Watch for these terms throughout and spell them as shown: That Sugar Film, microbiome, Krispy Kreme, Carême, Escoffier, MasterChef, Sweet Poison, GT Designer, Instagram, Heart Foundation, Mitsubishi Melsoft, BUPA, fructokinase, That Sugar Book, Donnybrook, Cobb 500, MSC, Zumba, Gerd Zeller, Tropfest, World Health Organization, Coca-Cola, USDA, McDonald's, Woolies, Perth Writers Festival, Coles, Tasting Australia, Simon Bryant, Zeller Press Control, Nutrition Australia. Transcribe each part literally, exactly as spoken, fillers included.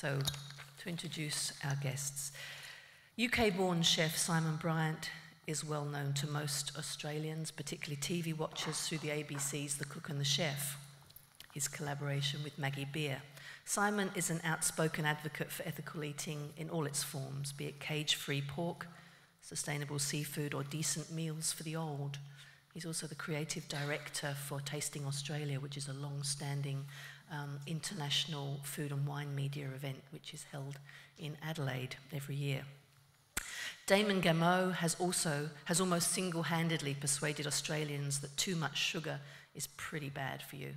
So, to introduce our guests. U K-born chef Simon Bryant is well known to most Australians, particularly T V watchers, through the A B C's The Cook and the Chef, his collaboration with Maggie Beer. Simon is an outspoken advocate for ethical eating in all its forms, be it cage-free pork, sustainable seafood, or decent meals for the old. He's also the creative director for Tasting Australia, which is a long-standing um, international food and wine media event, which is held in Adelaide every year. Damon Gameau has also, has almost single-handedly persuaded Australians that too much sugar is pretty bad for you.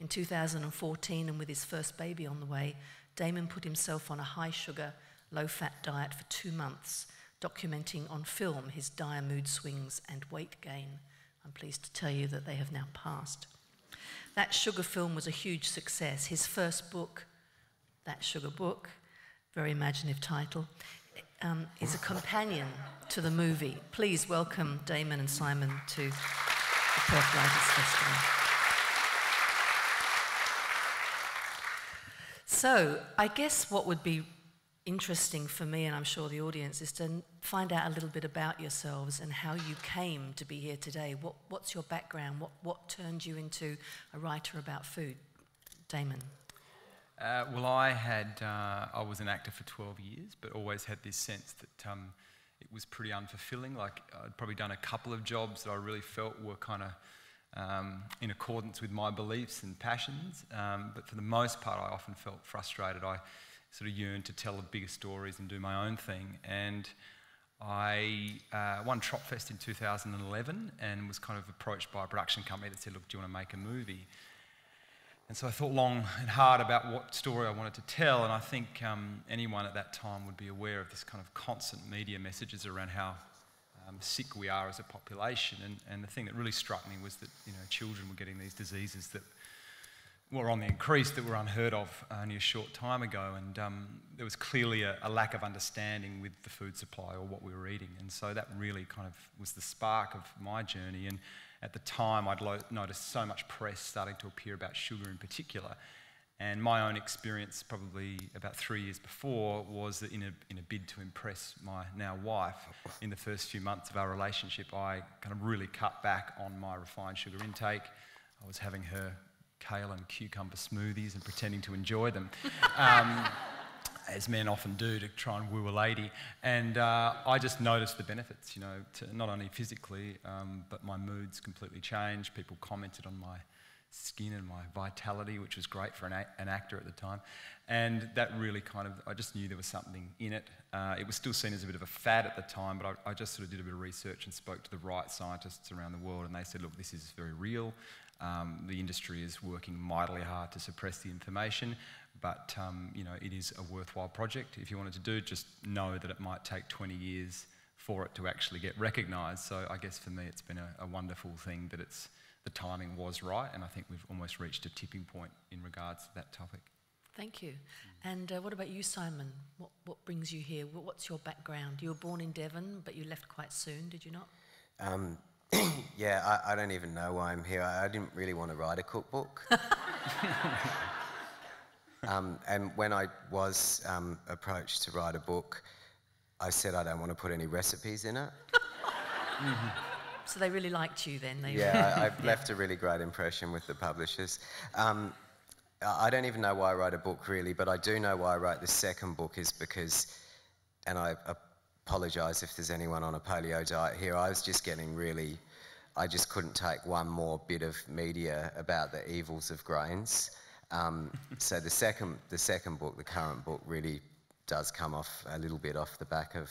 In two thousand fourteen, and with his first baby on the way, Damon put himself on a high-sugar, low-fat diet for two months, documenting on film his dire mood swings and weight gain. I'm pleased to tell you that they have now passed. That Sugar Film was a huge success. His first book, That Sugar Book, very imaginative title, Um, is a companion to the movie. Please welcome Damon and Simon to the Perth Writers Festival. So, I guess what would be interesting for me, and I'm sure the audience, is to find out a little bit about yourselves and how you came to be here today. What, what's your background? What, what turned you into a writer about food? Damon. Uh, well, I had, uh, I was an actor for twelve years, but always had this sense that um, it was pretty unfulfilling. Like, I'd probably done a couple of jobs that I really felt were kind of um, in accordance with my beliefs and passions, um, but for the most part I often felt frustrated. I sort of yearned to tell bigger stories and do my own thing, and I uh, won Tropfest in two thousand eleven and was kind of approached by a production company that said, look, do you want to make a movie? And so I thought long and hard about what story I wanted to tell, and I think um, anyone at that time would be aware of this kind of constant media messages around how um, sick we are as a population, and, and the thing that really struck me was that, you know, children were getting these diseases that were on the increase, that were unheard of only a short time ago, and um, there was clearly a, a lack of understanding with the food supply or what we were eating, and so that really kind of was the spark of my journey. And at the time, I'd noticed so much press starting to appear about sugar in particular, and my own experience probably about three years before was that in a, in a bid to impress my now wife, in the first few months of our relationship, I kind of really cut back on my refined sugar intake. I was having her kale and cucumber smoothies and pretending to enjoy them. Um, as men often do to try and woo a lady, and uh, I just noticed the benefits, you know, to not only physically, um, but my moods completely changed. People commented on my skin and my vitality, which was great for an, a an actor at the time, and that really kind of, I just knew there was something in it. Uh, it was still seen as a bit of a fad at the time, but I, I just sort of did a bit of research and spoke to the right scientists around the world, and they said, look, this is very real. Um, the industry is working mightily hard to suppress the information, but um, you know, it is a worthwhile project. If you wanted to do it, just know that it might take twenty years for it to actually get recognised. So I guess for me it's been a, a wonderful thing that it's, the timing was right, and I think we've almost reached a tipping point in regards to that topic. Thank you. Mm. And uh, what about you, Simon? What, what brings you here? What's your background? You were born in Devon, but you left quite soon, did you not? Um, yeah, I, I don't even know why I'm here. I, I didn't really want to write a cookbook. Um, and when I was um, approached to write a book, I said I don't want to put any recipes in it. Mm-hmm. So they really liked you then? They yeah, I, I've yeah. left a really great impression with the publishers. Um, I don't even know why I write a book really, but I do know why I write the second book is because, and I apologise if there's anyone on a paleo diet here, I was just getting really, I just couldn't take one more bit of media about the evils of grains. Um, so the second, the second book, the current book, really does come off a little bit off the back of,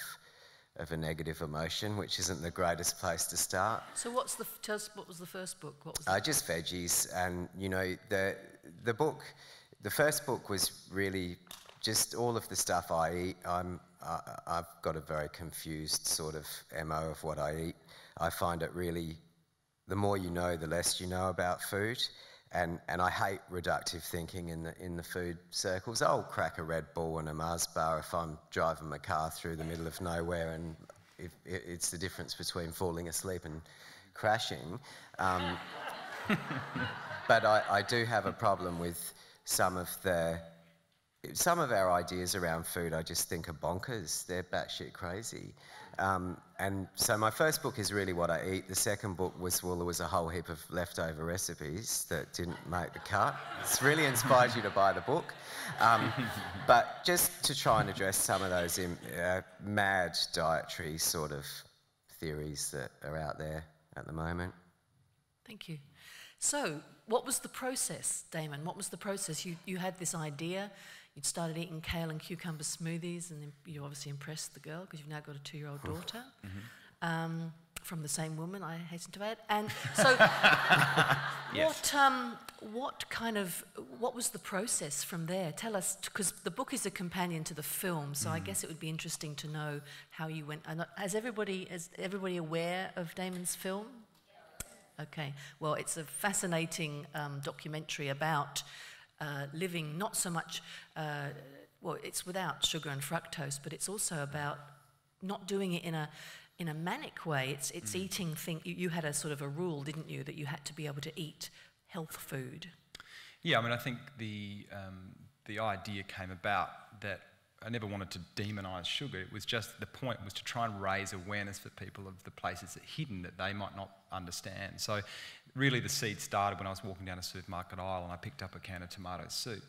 of a negative emotion, which isn't the greatest place to start. So what's the tell us, what was the first book? What was uh, just veggies, and you know the the book, the first book was really just all of the stuff I eat. I'm I, I've got a very confused sort of M O of what I eat. I find it really, the more you know, the less you know about food. And, and I hate reductive thinking in the, in the food circles. I'll crack a Red Bull and a Mars bar if I'm driving my car through the middle of nowhere, and if, it, it's the difference between falling asleep and crashing. Um, but I, I do have a problem with some of the some of our ideas around food I just think are bonkers. They're batshit crazy. Um, and so my first book is really what I eat. The second book was, well, there was a whole heap of leftover recipes that didn't make the cut. It's really inspired you to buy the book. Um, but just to try and address some of those in, uh, mad dietary sort of theories that are out there at the moment. Thank you. So what was the process, Damon? What was the process? You, you had this idea. You'd started eating kale and cucumber smoothies, and you obviously impressed the girl because you've now got a two-year-old daughter mm-hmm. um, from the same woman, I hasten to add. And so yes. what, um, what kind of, what was the process from there? Tell us, because the book is a companion to the film, so mm. I guess it would be interesting to know how you went. Has everybody, is everybody aware of Damon's film? Okay, well, it's a fascinating um, documentary about Uh, living not so much, uh, well, it's without sugar and fructose, but it's also about not doing it in a in a manic way. It's it's mm. eating thing. You, you had a sort of a rule, didn't you, that you had to be able to eat health food. Yeah, I mean, I think the um, the idea came about that I never wanted to demonise sugar. It was just the point was to try and raise awareness for people of the places that hidden that they might not understand. So. Really, the seed started when I was walking down a supermarket aisle and I picked up a can of tomato soup,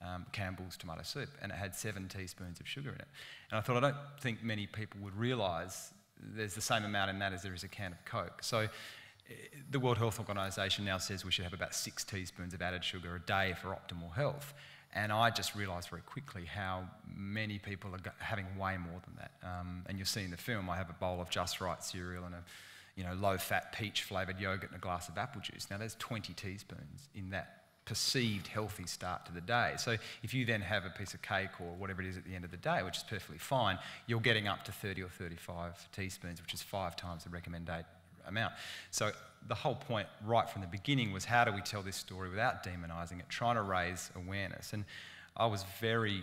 um, Campbell's tomato soup, and it had seven teaspoons of sugar in it. And I thought, I don't think many people would realise there's the same amount in that as there is a can of Coke. So the World Health Organization now says we should have about six teaspoons of added sugar a day for optimal health. And I just realised very quickly how many people are having way more than that. Um, and you'll see in the film, I have a bowl of Just Right cereal and a you know, low-fat, peach-flavoured yoghurt and a glass of apple juice. Now, there's twenty teaspoons in that perceived healthy start to the day. So if you then have a piece of cake or whatever it is at the end of the day, which is perfectly fine, you're getting up to thirty or thirty-five teaspoons, which is five times the recommended amount. So the whole point right from the beginning was how do we tell this story without demonising it, trying to raise awareness. And I was very...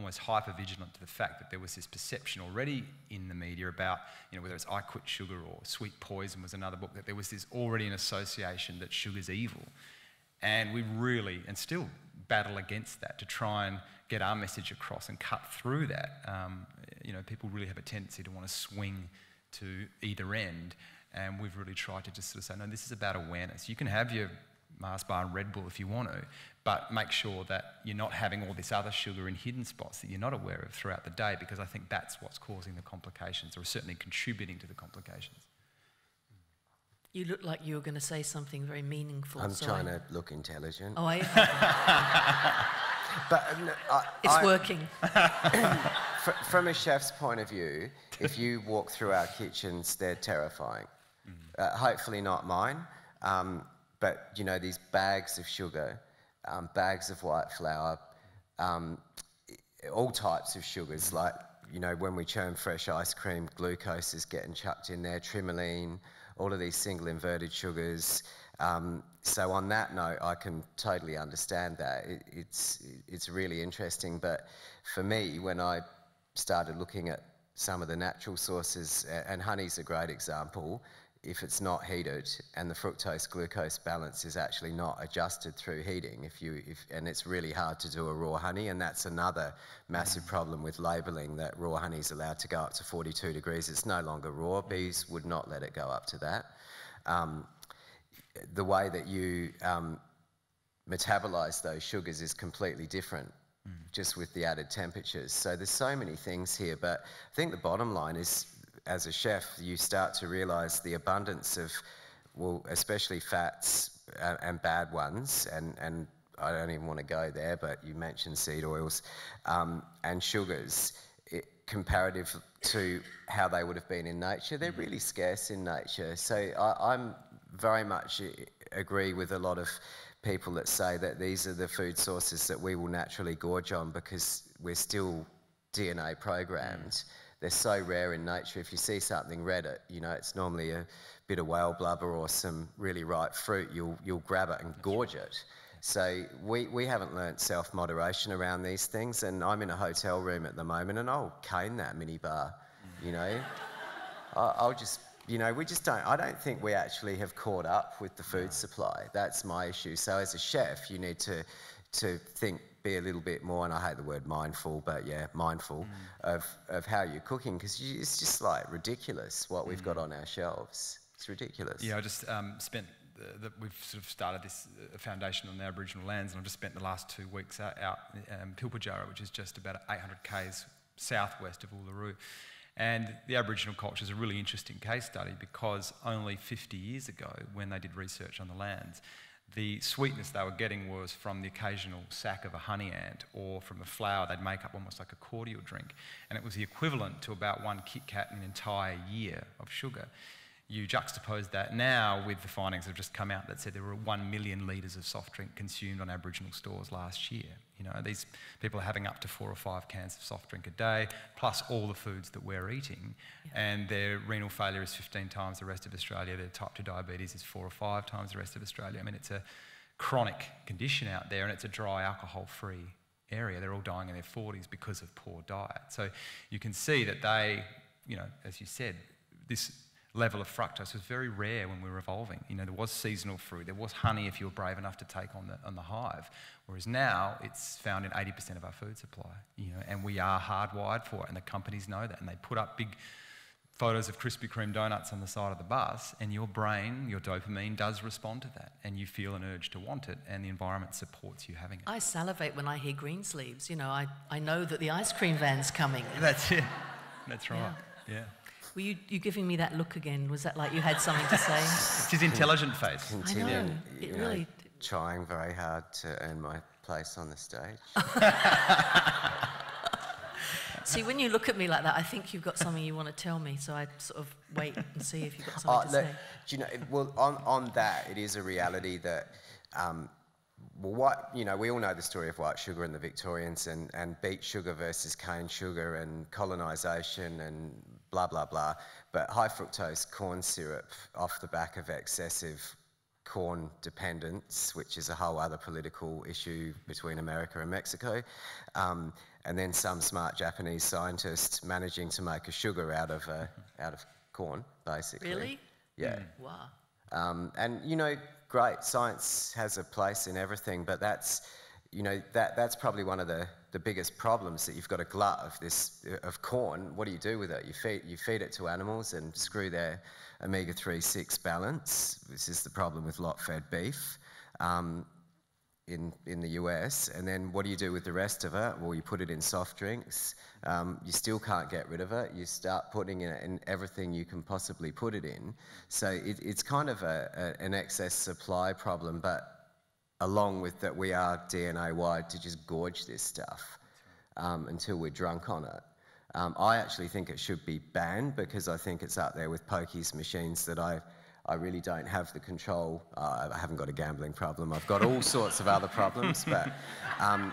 almost hyper-vigilant to the fact that there was this perception already in the media about, you know, whether it's I Quit Sugar or Sweet Poison was another book, that there was this already an association that sugar's evil. And we really, and still battle against that to try and get our message across and cut through that. Um, you know, people really have a tendency to want to swing to either end. And we've really tried to just sort of say, no, this is about awareness. You can have your Mars bar and Red Bull if you want to, but make sure that you're not having all this other sugar in hidden spots that you're not aware of throughout the day, because I think that's what's causing the complications, or certainly contributing to the complications. You look like you were going to say something very meaningful. I'm so trying I... to look intelligent. Oh, I... but, um, I, it's I, working. From a chef's point of view, if you walk through our kitchens, they're terrifying. Mm-hmm. uh, hopefully not mine. Um, But, you know, these bags of sugar, um, bags of white flour, um, all types of sugars. Like, you know, when we churn fresh ice cream, glucose is getting chucked in there, tremoline, all of these single inverted sugars. Um, so on that note, I can totally understand that. It, it's, it's really interesting. But for me, when I started looking at some of the natural sources, and honey's a great example, if it's not heated and the fructose-glucose balance is actually not adjusted through heating. If you, if, and it's really hard to do a raw honey, and that's another massive problem with labelling that raw honey is allowed to go up to forty-two degrees. It's no longer raw. Bees would not let it go up to that. Um, the way that you um, metabolise those sugars is completely different mm. just with the added temperatures. So there's so many things here, but I think the bottom line is, as a chef, you start to realise the abundance of, well, especially fats and, and bad ones, and, and I don't even want to go there, but you mentioned seed oils, um, and sugars, it, comparative to how they would have been in nature. They're really scarce in nature. So I, I'm very much agree with a lot of people that say that these are the food sources that we will naturally gorge on because we're still D N A programmed. They're so rare in nature. If you see something red, it, you know, it's normally a bit of whale blubber or some really ripe fruit. You'll, you'll grab it and gorge it. So we, we haven't learnt self-moderation around these things, and I'm in a hotel room at the moment and I'll cane that minibar, you know. I'll just, you know, we just don't, I don't think we actually have caught up with the food supply. That's my issue. So as a chef, you need to, to think be a little bit more, and I hate the word mindful, but yeah, mindful mm. of, of how you're cooking, because you, it's just like ridiculous what we've mm. got on our shelves. It's ridiculous. Yeah, I just um, spent, the, the, we've sort of started this uh, foundation on the Aboriginal lands, and I've just spent the last two weeks out, out um, Pilpajara, which is just about eight hundred k's southwest of Uluru. And the Aboriginal culture is a really interesting case study, because only fifty years ago, when they did research on the lands, the sweetness they were getting was from the occasional sack of a honey ant, or from a flower they'd make up almost like a cordial drink. And it was the equivalent to about one Kit Kat an entire year of sugar. You juxtapose that now with the findings that have just come out that said there were one million litres of soft drink consumed on Aboriginal stores last year. You know, these people are having up to four or five cans of soft drink a day, plus all the foods that we're eating, yeah. and their renal failure is fifteen times the rest of Australia, their type two diabetes is four or five times the rest of Australia. I mean, it's a chronic condition out there, and it's a dry, alcohol-free area. They're all dying in their forties because of poor diet. So you can see that they, you know, as you said, this level of fructose was very rare when we were evolving. You know, there was seasonal fruit, there was honey if you were brave enough to take on the on the hive, whereas now it's found in eighty percent of our food supply. You know, and we are hardwired for it, and the companies know that, and they put up big photos of Krispy Kreme donuts on the side of the bus, and your brain, your dopamine, does respond to that, and you feel an urge to want it, and the environment supports you having it. I salivate when I hear Greensleeves. You know, I, I know that the ice cream van's coming. That's it. That's right. Yeah. yeah. Were you, you giving me that look again? Was that like you had something to say? It's his intelligent face. Continue, I know. It you know, really... Trying very hard to earn my place on the stage. See, when you look at me like that, I think you've got something you want to tell me, so I sort of wait and see if you've got something oh, to look, say. Do you know, well, on, on that, it is a reality that... Um, Well, what, you know, we all know the story of white sugar and the Victorians and, and beet sugar versus cane sugar and colonisation and blah, blah, blah. But high fructose corn syrup off the back of excessive corn dependence, which is a whole other political issue between America and Mexico. Um, and then some smart Japanese scientist managing to make a sugar out of, uh, out of corn, basically. Really? Yeah. Mm. Wow. Um, and, you know... Great, science has a place in everything, but that's, you know, that that's probably one of the, the biggest problems, that you've got a glut of this of corn. What do you do with it? You feed you feed it to animals and screw their omega three six balance. This is the problem with lot-fed beef um, in in the U S. And then what do you do with the rest of it? Well, you put it in soft drinks. Um, you still can't get rid of it. You start putting it in everything you can possibly put it in. So it, it's kind of a, a, an excess supply problem, but along with that, we are D N A-wired to just gorge this stuff um, until we're drunk on it. Um, I actually think it should be banned, because I think it's up there with pokies, machines that I I really don't have the control. Uh, I haven't got a gambling problem. I've got all sorts of other problems, but... Um,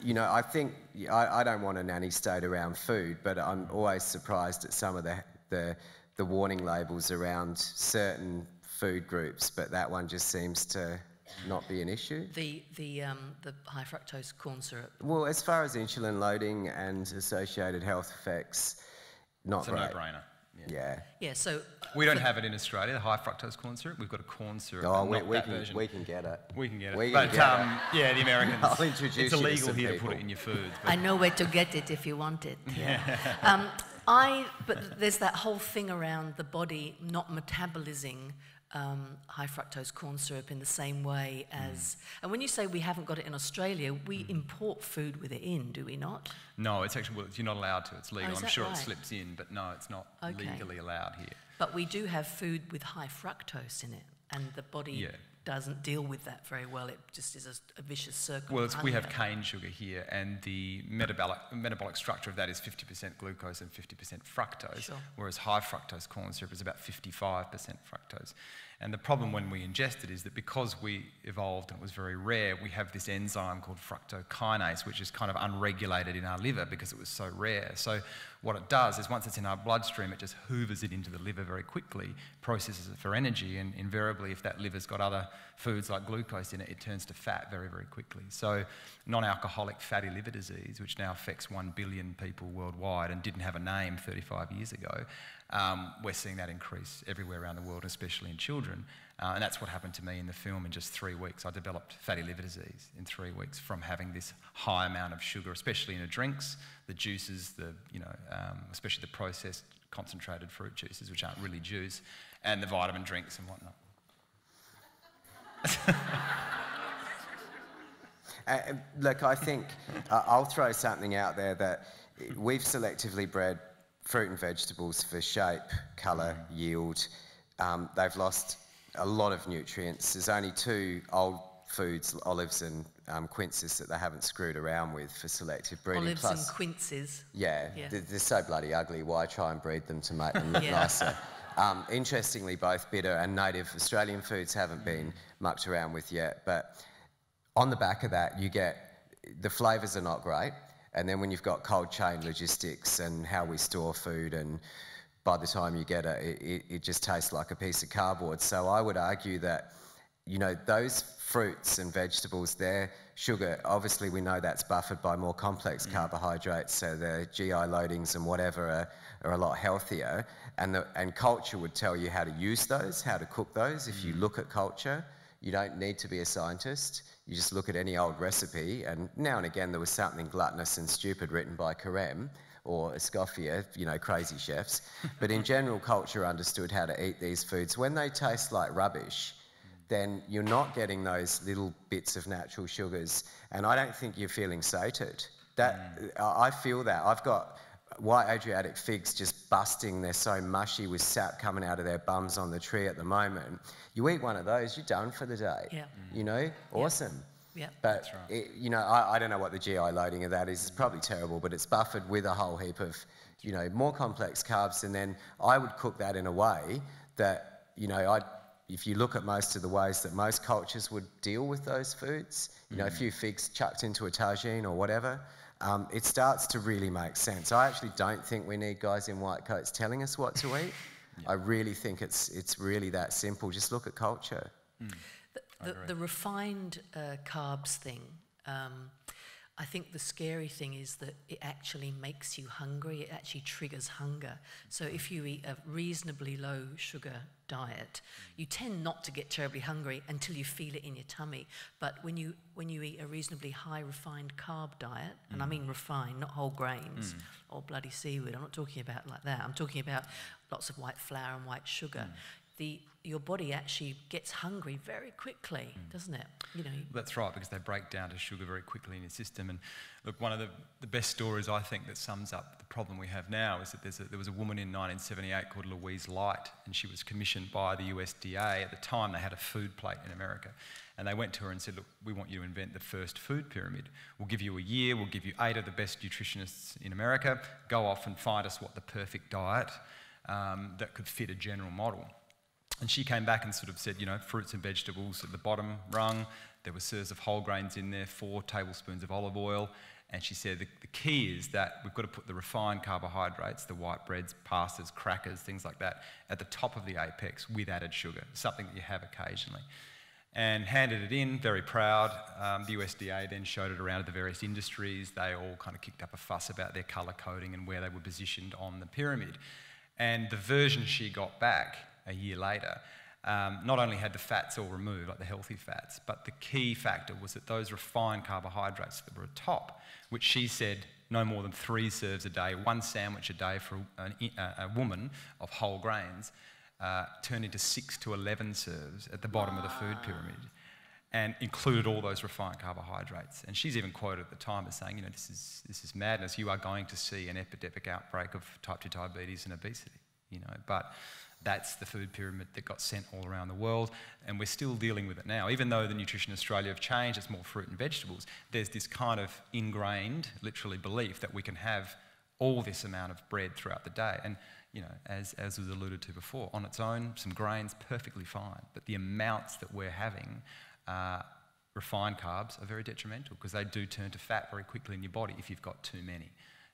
You know, I think, I, I don't want a nanny state around food, but I'm always surprised at some of the, the the warning labels around certain food groups, but that one just seems to not be an issue. The, the, um, the high fructose corn syrup? Well, as far as insulin loading and associated health effects, not great. It's a no-brainer. Yeah. Yeah, so... Uh, we don't have it in Australia, the high fructose corn syrup. We've got a corn syrup. Oh, we, we, can, we can get it. We can get it. We can but, get um, it. Yeah, the Americans... I'll introduce it's illegal here people. to put it in your food. But. I know where to get it if you want it. Yeah. um, I... But there's that whole thing around the body not metabolizing um, high fructose corn syrup in the same way as... Mm. And when you say we haven't got it in Australia, we mm. import food with it in, do we not? No, it's actually... Well, you're not allowed to. It's legal. Oh, I'm sure right? it slips in, but no, it's not okay. legally allowed here. But we do have food with high fructose in it, and the body yeah. doesn't deal with that very well. It just is a, a vicious circle. Well, it's, we have cane sugar here, and the metabolic, metabolic structure of that is fifty percent glucose and fifty percent fructose, sure. whereas high fructose corn syrup is about fifty-five percent fructose. And the problem when we ingest it is that because we evolved and it was very rare, we have this enzyme called fructokinase, which is kind of unregulated in our liver because it was so rare. So what it does is once it's in our bloodstream, it just hoovers it into the liver very quickly, processes it for energy, and invariably if that liver's got other foods like glucose in it, it turns to fat very, very quickly. So non-alcoholic fatty liver disease, which now affects one billion people worldwide and didn't have a name thirty-five years ago, um, we're seeing that increase everywhere around the world, especially in children. Uh, and that's what happened to me in the film in just three weeks. I developed fatty liver disease in three weeks from having this high amount of sugar, especially in the drinks, the juices, the, you know, um, especially the processed concentrated fruit juices, which aren't really juice, and the vitamin drinks and whatnot. uh, look, I think uh, I'll throw something out there that we've selectively bred fruit and vegetables for shape, colour, mm. yield. Um, they've lost a lot of nutrients. There's only two old foods, olives and um, quinces, that they haven't screwed around with for selective breeding. Olives Plus, and quinces. Yeah, yeah. They're, they're so bloody ugly. Why try and breed them to make them look yeah. nicer? Um, interestingly, both bitter and native Australian foods haven't been mucked around with yet. But on the back of that, you get the flavours are not great. And then when you've got cold chain logistics and how we store food, and by the time you get it, it, it just tastes like a piece of cardboard. So I would argue that, you know, those fruits and vegetables there, sugar, obviously we know that's buffered by more complex mm. carbohydrates, so the G I loadings and whatever are, are a lot healthier. And, the, and culture would tell you how to use those, how to cook those. If mm. you look at culture, you don't need to be a scientist. You just look at any old recipe, and now and again there was something gluttonous and stupid written by Carême or Escoffier, you know, crazy chefs. But in general, culture understood how to eat these foods. When they taste like rubbish, then you're not getting those little bits of natural sugars. And I don't think you're feeling sated. That, mm. I feel that. I've got White Adriatic figs just busting. They're so mushy with sap coming out of their bums on the tree at the moment. You eat one of those, you're done for the day. Yeah. Mm. You know, awesome. Yeah. Yep. But, right. it, you know, I, I don't know what the G I loading of that is. It's probably terrible, but it's buffered with a whole heap of, you know, more complex carbs. And then I would cook that in a way that, you know, I'd, if you look at most of the ways that most cultures would deal with those foods, you mm. know, a few figs chucked into a tagine or whatever, um, it starts to really make sense. I actually don't think we need guys in white coats telling us what to eat. Yeah. I really think it's, it's really that simple. Just look at culture. Mm. The, the refined uh, carbs thing, um, I think the scary thing is that it actually makes you hungry. It actually triggers hunger. So if you eat a reasonably low sugar diet, you tend not to get terribly hungry until you feel it in your tummy. But when you, when you eat a reasonably high refined carb diet, mm. and I mean refined, not whole grains mm. or bloody seaweed, I'm not talking about like that. I'm talking about lots of white flour and white sugar. Mm. The, your body actually gets hungry very quickly, mm. doesn't it? You know, that's right, because they break down to sugar very quickly in your system. And look, one of the, the best stories I think that sums up the problem we have now is that there's a, there was a woman in nineteen seventy-eight called Louise Light, and she was commissioned by the U S D A. At the time, they had a food plate in America. And they went to her and said, look, we want you to invent the first food pyramid. We'll give you a year, we'll give you eight of the best nutritionists in America. Go off and find us what the perfect diet um, that could fit a general model. And she came back and sort of said, you know, fruits and vegetables at the bottom rung. There were serves of whole grains in there, four tablespoons of olive oil. And she said the, the key is that we've got to put the refined carbohydrates, the white breads, pastas, crackers, things like that, at the top of the apex with added sugar, something that you have occasionally. And handed it in, very proud. Um, the U S D A then showed it around to the various industries. They all kind of kicked up a fuss about their colour coding and where they were positioned on the pyramid. And the version she got back a year later, um, not only had the fats all removed, like the healthy fats, but the key factor was that those refined carbohydrates that were at top, which she said no more than three serves a day, one sandwich a day for an, a, a woman of whole grains, uh, turned into six to eleven serves at the bottom wow. of the food pyramid, and included all those refined carbohydrates. And she's even quoted at the time as saying, you know, this is, this is madness. You are going to see an epidemic outbreak of type two diabetes and obesity, you know, but that's the food pyramid that got sent all around the world, and we're still dealing with it now. Even though the Nutrition Australia have changed, it's more fruit and vegetables, there's this kind of ingrained, literally, belief that we can have all this amount of bread throughout the day. And, you know, as, as was alluded to before, on its own, some grains, perfectly fine. But the amounts that we're having, uh, refined carbs, are very detrimental because they do turn to fat very quickly in your body if you've got too many.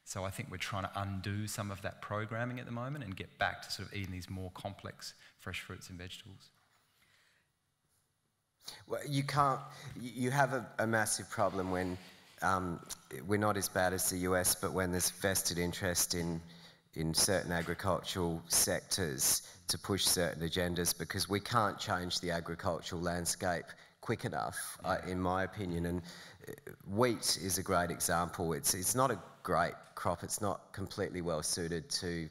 So I think we're trying to undo some of that programming at the moment and get back to sort of eating these more complex fresh fruits and vegetables. You can't, you have a, a massive problem when um, we're not as bad as the U S, but when there's vested interest in, in certain agricultural sectors to push certain agendas, because we can't change the agricultural landscape quick enough, uh, in my opinion. And wheat is a great example. It's, it's not a great crop. It's not completely well suited to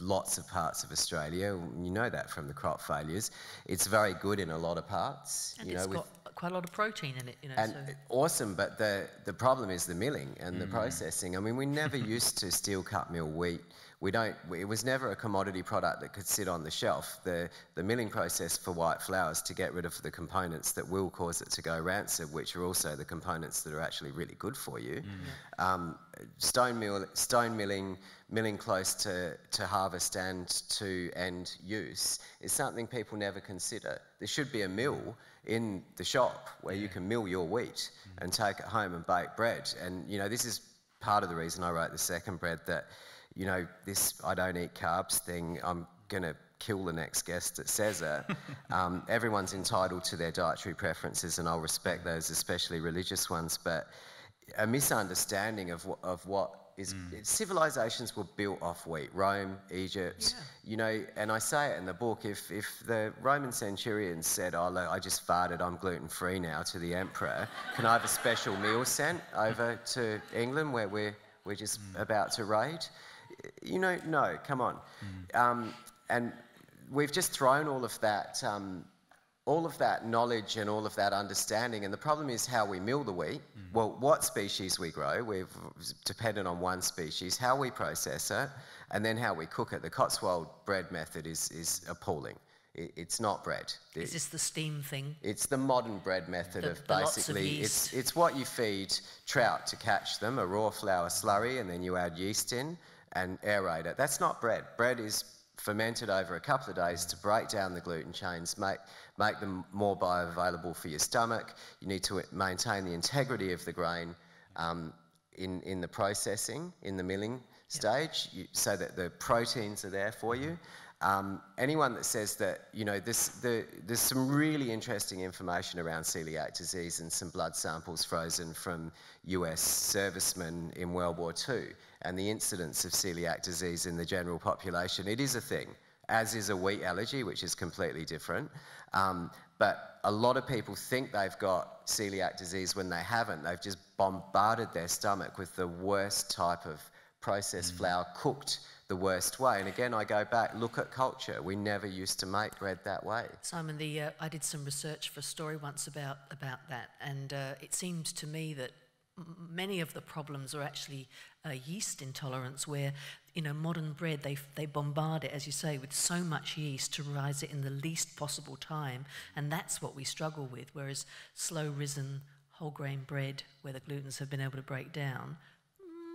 lots of parts of Australia. You know that from the crop failures. It's very good in a lot of parts. And you it's know, got with, quite a lot of protein in it. You know, and so. Awesome, but the, the problem is the milling and mm. the processing. I mean, we never used to steel cut mill wheat. We don't, it was never a commodity product that could sit on the shelf. The, the milling process for white flour is to get rid of the components that will cause it to go rancid, which are also the components that are actually really good for you. Mm. Um, stone mill, stone milling, milling close to, to harvest and to end use is something people never consider. There should be a mill in the shop where yeah. you can mill your wheat mm. and take it home and bake bread. And, you know, this is part of the reason I wrote The Second Bread, that you know, this I don't eat carbs thing, I'm going to kill the next guest that says it. Um, everyone's entitled to their dietary preferences, and I'll respect those, especially religious ones, but a misunderstanding of, wh of what is... Mm. Civilizations were built off wheat. Rome, Egypt, yeah. you know, and I say it in the book, if, if the Roman centurion said, oh, look, I just farted, I'm gluten-free now, to the emperor, can I have a special meal sent over to England where we're, we're just mm. about to raid? You know, no, come on. Mm. Um, and we've just thrown all of that, um, all of that knowledge and all of that understanding. And the problem is how we mill the wheat. Mm. Well, what species we grow, we're dependent on one species, how we process it, and then how we cook it. The Cotswold bread method is, is appalling. It, it's not bread. It, is this the steam thing? It's the modern bread method the, of basically... Of it's, it's what you feed trout to catch them, a raw flour slurry, and then you add yeast in and aerate it. That's not bread. Bread is fermented over a couple of days to break down the gluten chains, make, make them more bioavailable for your stomach. You need to maintain the integrity of the grain um, in, in the processing, in the milling stage, yep. you, so that the proteins are there for you. Um, anyone that says that, you know, this, the, there's some really interesting information around celiac disease and some blood samples frozen from U S servicemen in World War Two. And the incidence of celiac disease in the general population. It is a thing, as is a wheat allergy, which is completely different. Um, but a lot of people think they've got celiac disease when they haven't. They've just bombarded their stomach with the worst type of processed mm. flour cooked the worst way. And again, I go back, look at culture. We never used to make bread that way. Simon, the, uh, I did some research for a story once about, about that, and uh, it seemed to me that many of the problems are actually uh, yeast intolerance, where, you know, modern bread, they, they bombard it, as you say, with so much yeast to rise it in the least possible time, and that's what we struggle with, whereas slow-risen whole-grain bread, where the glutens have been able to break down,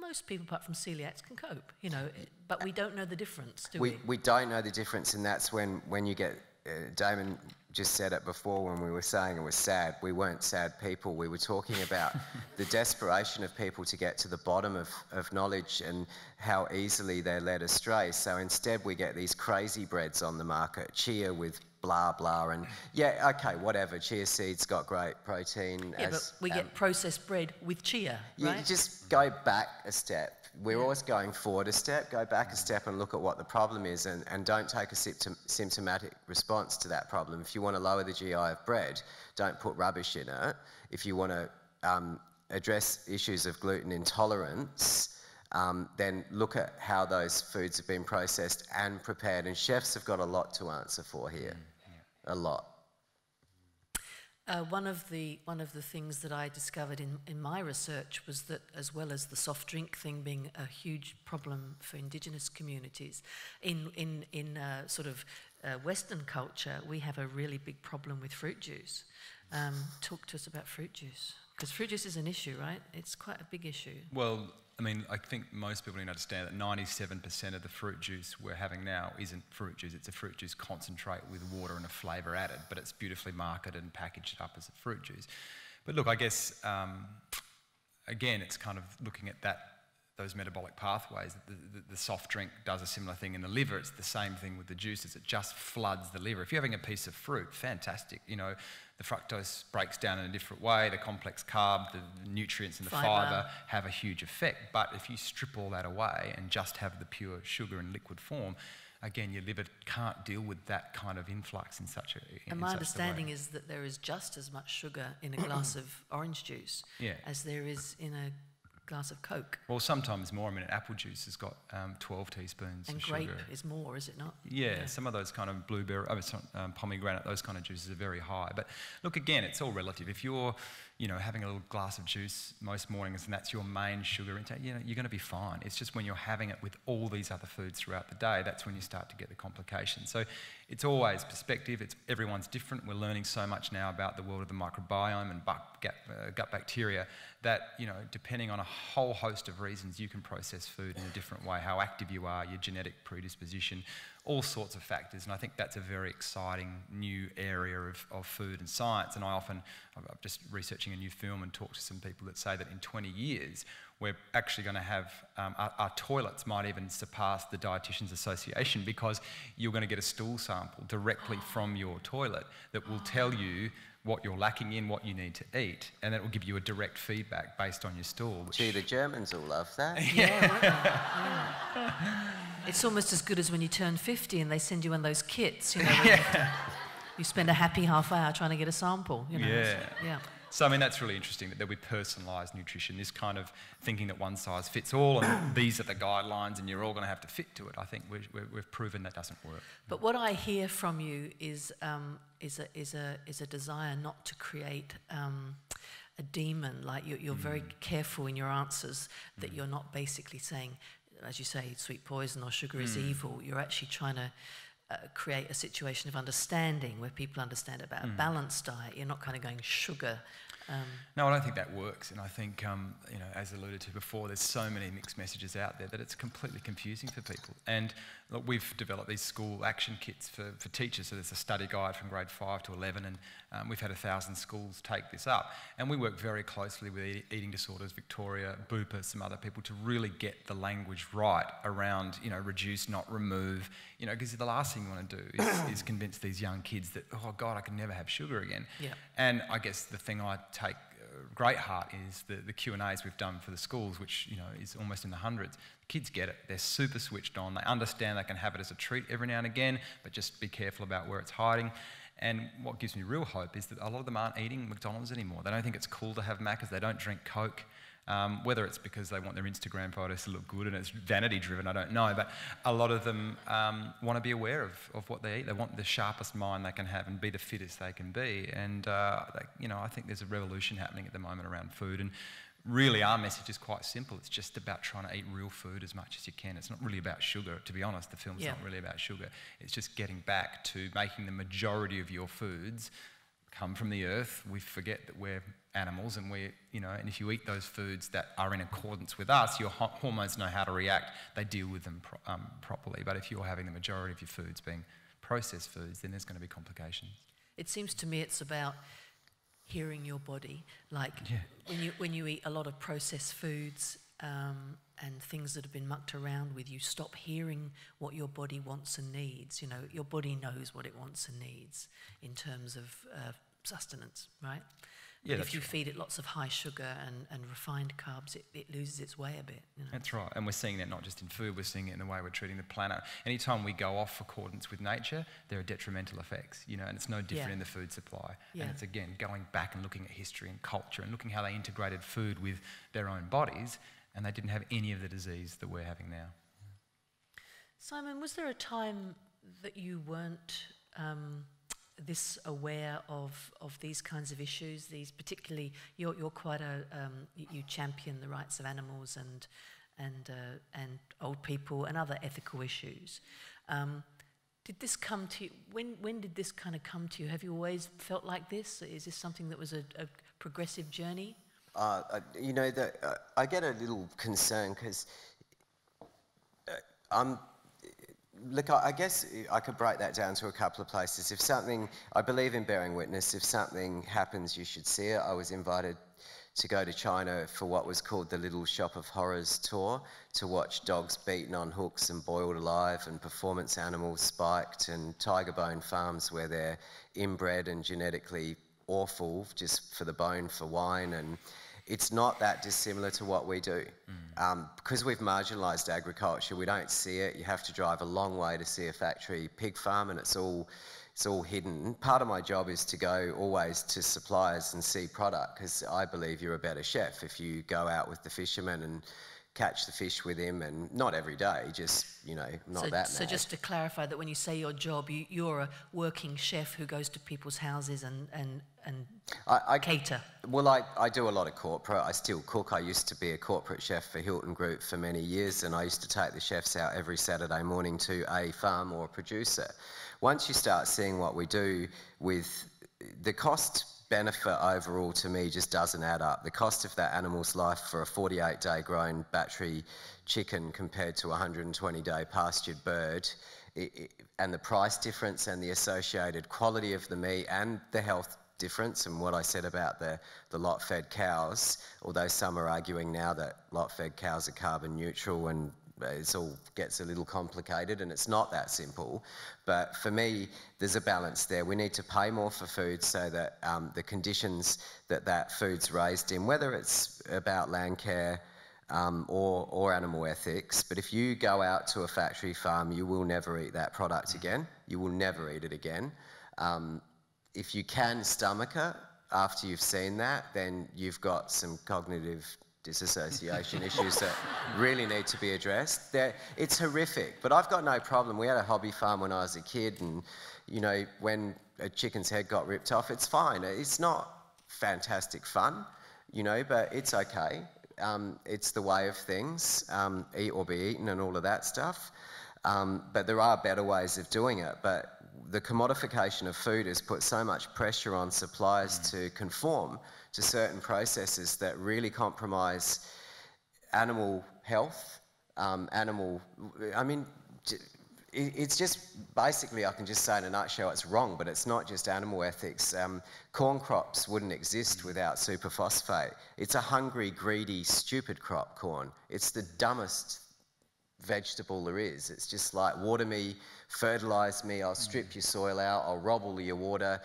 most people apart from celiacs can cope, you know, it, but we don't know the difference, do we? We, we don't know the difference, and that's when, when you get... Uh, Damon just said it before when we were saying it was sad. We weren't sad people. We were talking about the desperation of people to get to the bottom of, of knowledge and how easily they're led astray. So instead we get these crazy breads on the market, chia with blah, blah, and yeah, okay, whatever. Chia seeds got great protein. Yeah, as, but we um, get processed bread with chia, right? You just go back a step. We're yeah. always going forward a step, go back a step and look at what the problem is, and, and don't take a symptom, symptomatic response to that problem. If you want to lower the G I of bread, don't put rubbish in it. If you want to um, address issues of gluten intolerance, um, then look at how those foods have been processed and prepared. And chefs have got a lot to answer for here, mm, yeah. a lot. Uh, one of the one of the things that I discovered in, in my research was that, as well as the soft drink thing being a huge problem for Indigenous communities, in in in uh, sort of uh, Western culture, we have a really big problem with fruit juice. Um, talk to us about fruit juice, because fruit juice is an issue, right? It's quite a big issue. Well, I mean, I think most people need to understand that ninety-seven percent of the fruit juice we're having now isn't fruit juice, it's a fruit juice concentrate with water and a flavour added, but it's beautifully marketed and packaged up as a fruit juice. But look, I guess, um, again, it's kind of looking at that, those metabolic pathways. The, the, the soft drink does a similar thing in the liver. It's the same thing with the juices. It just floods the liver. If you're having a piece of fruit, fantastic, you know, the fructose breaks down in a different way, the complex carb, the nutrients and the fibre have a huge effect. But if you strip all that away and just have the pure sugar in liquid form, again, your liver can't deal with that kind of influx in such a in And my such understanding way. Is that there is just as much sugar in a glass of orange juice yeah. as there is in a glass of Coke. Well, sometimes more. I mean, apple juice has got um, twelve teaspoons and of sugar. And grape is more, is it not? Yeah, yeah. Some of those kind of blueberry, oh, it's not, um, pomegranate, those kind of juices are very high. But look, again, it's all relative. If you're, you know, having a little glass of juice most mornings and that's your main sugar intake, you know, you're going to be fine. It's just when you're having it with all these other foods throughout the day, that's when you start to get the complications. So it's always perspective. It's everyone's different. We're learning so much now about the world of the microbiome and gut bacteria that, you know, depending on a whole host of reasons, you can process food in a different way, how active you are, your genetic predisposition, all sorts of factors. And I think that's a very exciting new area of, of food and science. And I often, I'm just researching a new film and talk to some people that say that in twenty years, we're actually going to have, um, our, our toilets might even surpass the Dietitians Association, because you're going to get a stool sample directly from your toilet that will tell you what you're lacking in, what you need to eat, and that will give you a direct feedback based on your stool. Which Gee, the Germans will love that. yeah, yeah. yeah. It's almost as good as when you turn fifty and they send you one of those kits, you know, yeah. you spend a happy half hour trying to get a sample, you know. Yeah. yeah. So, I mean, that's really interesting, that there'll be personalised nutrition, this kind of thinking that one size fits all and these are the guidelines and you're all going to have to fit to it. I think we're, we're, we've proven that doesn't work. But what I hear from you is, um, is, a, is, a, is a desire not to create um, a demon, like you're, you're mm. very careful in your answers, that mm. you're not basically saying, as you say, sweet poison or sugar mm. is evil. You're actually trying to Uh, create a situation of understanding where people understand about mm. a balanced diet. You're not kind of going sugar. Um. No, I don't think that works. And I think, um, you know, as alluded to before, there's so many mixed messages out there that it's completely confusing for people. And look, we've developed these school action kits for, for teachers. So there's a study guide from grade five to eleven, and um, we've had a thousand schools take this up. And we work very closely with e Eating Disorders Victoria, BUPA, some other people to really get the language right around, you know, reduce, not remove, you know, because the last thing you want to do is, is convince these young kids that, oh God, I can never have sugar again. Yeah. And I guess the thing I take great heart is the, the Q and A's we've done for the schools, which, you know, is almost in the hundreds. The kids get it. They're super switched on. They understand they can have it as a treat every now and again, but just be careful about where it's hiding. And what gives me real hope is that a lot of them aren't eating McDonald's anymore. They don't think it's cool to have Maccas. They don't drink Coke. Um, whether it's because they want their Instagram photos to look good and it's vanity-driven, I don't know, but a lot of them um, want to be aware of, of what they eat. They want the sharpest mind they can have and be the fittest they can be. And, uh, they, you know, I think there's a revolution happening at the moment around food. And really our message is quite simple. It's just about trying to eat real food as much as you can. It's not really about sugar. To be honest, the film's yeah. not really about sugar. It's just getting back to making the majority of your foods come from the earth. We forget that we're animals, and we, you know, and if you eat those foods that are in accordance with us, your ho hormones know how to react. They deal with them pro um, properly. But if you're having the majority of your foods being processed foods, then there's going to be complications. It seems to me it's about hearing your body. Like yeah. when you when you eat a lot of processed foods um, and things that have been mucked around with, you stop hearing what your body wants and needs. You know, your body knows what it wants and needs in terms of uh, sustenance, right? Yeah, if you right. feed it lots of high sugar and, and refined carbs, it, it loses its way a bit. You know? That's right. And we're seeing that not just in food, we're seeing it in the way we're treating the planet. Anytime we go off accordance with nature, there are detrimental effects, you know, and it's no different yeah. in the food supply. Yeah. And it's, again, going back and looking at history and culture and looking how they integrated food with their own bodies, and they didn't have any of the disease that we're having now. Yeah. Simon, was there a time that you weren't... Um, this aware of, of these kinds of issues, these particularly, you're, you're quite a, um, you, you champion the rights of animals and, and, uh, and old people and other ethical issues. Um, did this come to you, when, when did this kind of come to you? Have you always felt like this? Is this something that was a, a progressive journey? Uh, uh, you know, the, uh, I get a little concerned because uh, I'm, Look, I guess I could break that down to a couple of places. If something, I believe in bearing witness. If something happens, you should see it. I was invited to go to China for what was called the Little Shop of Horrors tour, to watch dogs beaten on hooks and boiled alive, and performance animals spiked, and tiger bone farms where they're inbred and genetically awful just for the bone, for wine, and it's not that dissimilar to what we do. Mm. Um, because we've marginalised agriculture, we don't see it. You have to drive a long way to see a factory pig farm, and it's all, it's all hidden. Part of my job is to go always to suppliers and see product, because I believe you're a better chef if you go out with the fishermen and catch the fish with him, and not every day, just, you know, not so, that so mad. Just to clarify that when you say your job, you, you're a working chef who goes to people's houses and, and, and I, I, cater. Well, I, I do a lot of corporate. I still cook. I used to be a corporate chef for Hilton Group for many years, and I used to take the chefs out every Saturday morning to a farm or a producer. Once you start seeing what we do with the cost benefit overall, to me, just doesn't add up. The cost of that animal's life for a forty-eight day grown battery chicken compared to a one hundred twenty day pastured bird, it, it, and the price difference and the associated quality of the meat and the health difference, and what I said about the, the lot-fed cows, although some are arguing now that lot-fed cows are carbon neutral, and it all gets a little complicated, and it's not that simple. But for me, there's a balance there. We need to pay more for food so that um, the conditions that that food's raised in, whether it's about land care um, or, or animal ethics, but if you go out to a factory farm, you will never eat that product again. You will never eat it again. Um, if you can stomach it after you've seen that, then you've got some cognitive disassociation issues that really need to be addressed. They're, it's horrific, but I've got no problem. We had a hobby farm when I was a kid, and, you know, when a chicken's head got ripped off, it's fine. It's not fantastic fun, you know, but it's okay. Um, it's the way of things, um, eat or be eaten and all of that stuff. Um, but there are better ways of doing it. But the commodification of food has put so much pressure on suppliers mm. to conform to certain processes that really compromise animal health, um, animal... I mean, it's just... Basically, I can just say in a nutshell it's wrong, but it's not just animal ethics. Um, corn crops wouldn't exist without superphosphate. It's a hungry, greedy, stupid crop, corn. It's the dumbest vegetable there is. It's just like, water me, fertilise me, I'll strip your soil out, I'll rob all your water.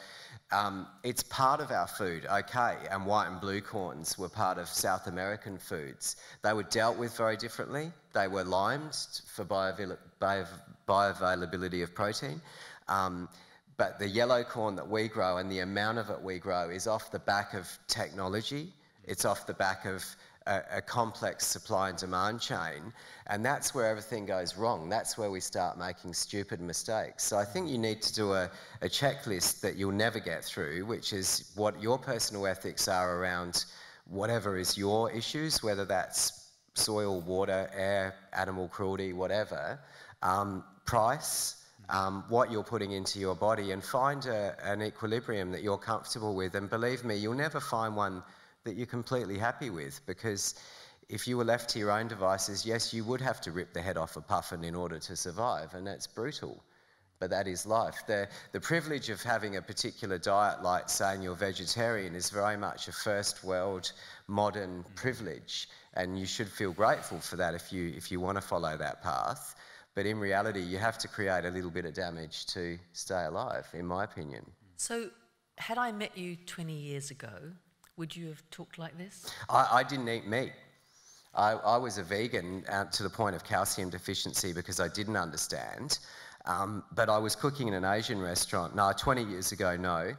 Um, it's part of our food, okay, and white and blue corns were part of South American foods. They were dealt with very differently. They were limed for bioavail bio bioavailability of protein. Um, but the yellow corn that we grow and the amount of it we grow is off the back of technology. It's off the back of A, a complex supply and demand chain, and that's where everything goes wrong. That's where we start making stupid mistakes. So I think you need to do a, a checklist that you'll never get through, which is what your personal ethics are around whatever is your issues, whether that's soil, water, air, animal cruelty, whatever, um, price, Um, what you're putting into your body, and find a, an equilibrium that you're comfortable with. And believe me, you'll never find one that you're completely happy with, because if you were left to your own devices, yes, you would have to rip the head off a puffin in order to survive, and that's brutal, but that is life. The, the privilege of having a particular diet, like saying you're vegetarian, is very much a first world modern privilege, and you should feel grateful for that if you, if you want to follow that path. But in reality, you have to create a little bit of damage to stay alive, in my opinion. So had I met you twenty years ago, would you have talked like this? I, I didn't eat meat. I, I was a vegan uh, to the point of calcium deficiency because I didn't understand. Um, but I was cooking in an Asian restaurant. No, twenty years ago, no.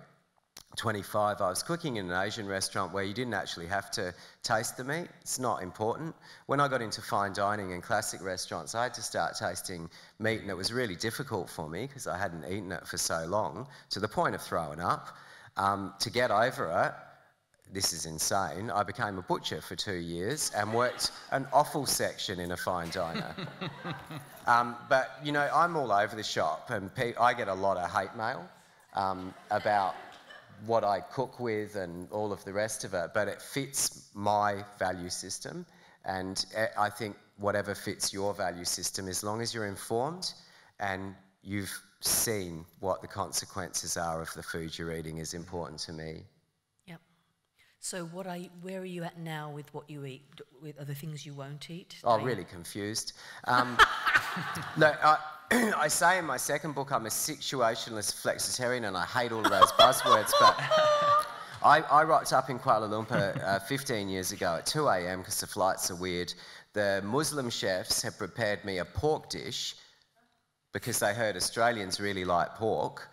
twenty-five, I was cooking in an Asian restaurant where you didn't actually have to taste the meat. It's not important. When I got into fine dining and classic restaurants, I had to start tasting meat, and it was really difficult for me because I hadn't eaten it for so long, to the point of throwing up. Um, to get over it, this is insane, I became a butcher for two years and worked an offal section in a fine diner. um, but, you know, I'm all over the shop, and pe I get a lot of hate mail um, about what I cook with and all of the rest of it, but it fits my value system, and I think whatever fits your value system, as long as you're informed and you've seen what the consequences are of the food you're eating, is important to me. So what are you, where are you at now with what you eat? With, are the things you won't eat? Oh, really confused. Um, no, I, I say in my second book I'm a situationalist flexitarian, and I hate all of those buzzwords, but I, I rocked up in Kuala Lumpur uh, fifteen years ago at two a m because the flights are weird. The Muslim chefs had prepared me a pork dish because they heard Australians really like pork.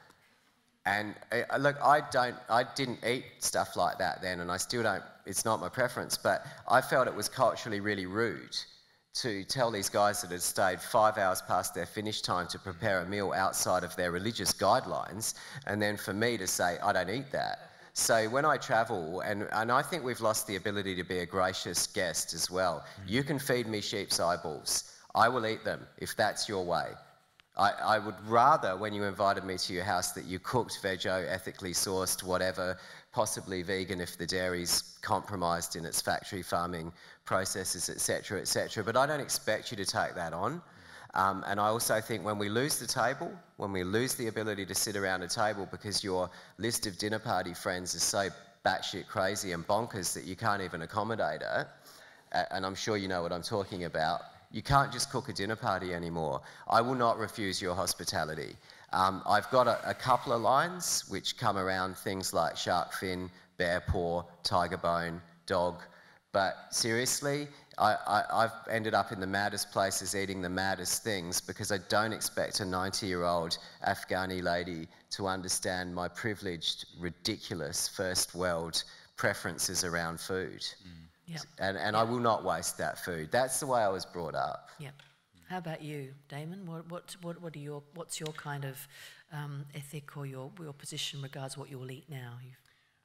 And uh, look, I don't, I didn't eat stuff like that then, and I still don't. It's not my preference, but I felt it was culturally really rude to tell these guys that had stayed five hours past their finish time to prepare a meal outside of their religious guidelines, and then for me to say, I don't eat that. So when I travel, and, and I think we've lost the ability to be a gracious guest as well. You can feed me sheep's eyeballs. I will eat them if that's your way. I, I would rather, when you invited me to your house, that you cooked veggie, ethically sourced, whatever, possibly vegan if the dairy's compromised in its factory farming processes, et cetera, et cetera. But I don't expect you to take that on. Um, and I also think when we lose the table, when we lose the ability to sit around a table because your list of dinner party friends is so batshit crazy and bonkers that you can't even accommodate her, and I'm sure you know what I'm talking about, you can't just cook a dinner party anymore. I will not refuse your hospitality. Um, I've got a, a couple of lines which come around things like shark fin, bear paw, tiger bone, dog. But seriously, I, I, I've ended up in the maddest places eating the maddest things because I don't expect a ninety-year-old Afghani lady to understand my privileged, ridiculous first world preferences around food. Mm. Yep. And, and yep. I will not waste that food. That's the way I was brought up. Yep. How about you, Damon? What, what, what, what are your, what's your kind of um, ethic or your, your position in regards to what you will eat now? You've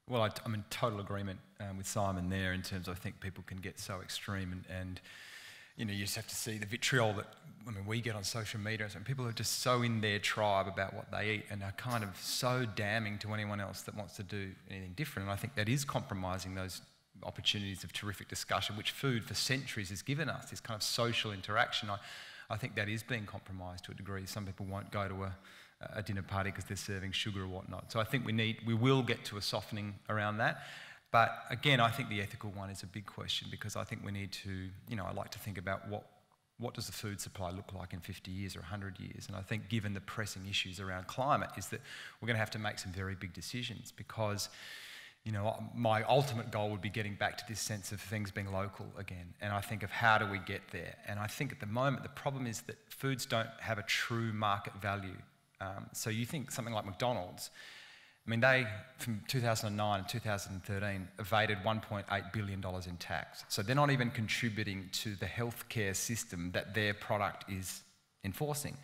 well, I, I'm in total agreement um, with Simon there in terms of I think people can get so extreme and, and you know, you just have to see the vitriol that I mean, we get on social media. And people are just so in their tribe about what they eat and are kind of so damning to anyone else that wants to do anything different. And I think that is compromising those opportunities of terrific discussion, which food for centuries has given us, this kind of social interaction. I, I think that is being compromised to a degree. Some people won't go to a, a dinner party because they're serving sugar or whatnot. So I think we need, we will get to a softening around that. But again, I think the ethical one is a big question because I think we need to, you know, I like to think about what, what does the food supply look like in fifty years or one hundred years? And I think given the pressing issues around climate is that we're going to have to make some very big decisions because you know, my ultimate goal would be getting back to this sense of things being local again. And I think of how do we get there? And I think at the moment the problem is that foods don't have a true market value. Um, so you think something like McDonald's, I mean they, from two thousand nine and two thousand thirteen, evaded one point eight billion dollars in tax. So they're not even contributing to the healthcare system that their product is enforcing.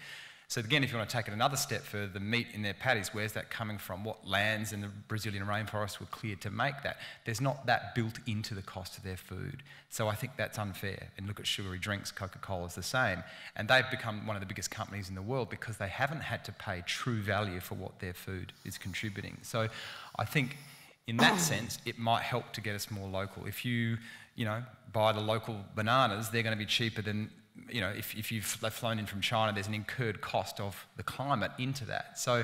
So again, if you want to take it another step further, the meat in their patties, where's that coming from? What lands in the Brazilian rainforest were cleared to make that? There's not that built into the cost of their food. So I think that's unfair. And look at sugary drinks, Coca-Cola is the same. And they've become one of the biggest companies in the world because they haven't had to pay true value for what their food is contributing. So I think in that sense, it might help to get us more local. If you, you know, buy the local bananas, they're going to be cheaper than you know, if, if you've flown in from China, there's an incurred cost of the climate into that. So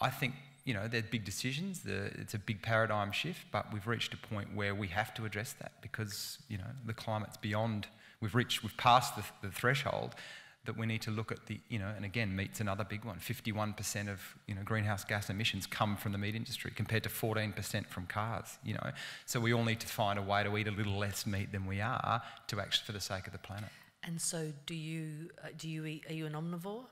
I think, you know, they're big decisions. The, it's a big paradigm shift, but we've reached a point where we have to address that because, you know, the climate's beyond, we've reached, we've passed the, the threshold that we need to look at the, you know, and again, meat's another big one. fifty-one percent of, you know, greenhouse gas emissions come from the meat industry compared to fourteen percent from cars, you know. So we all need to find a way to eat a little less meat than we are to actually, for the sake of the planet. And so, do you uh, do you eat? Are you an omnivore?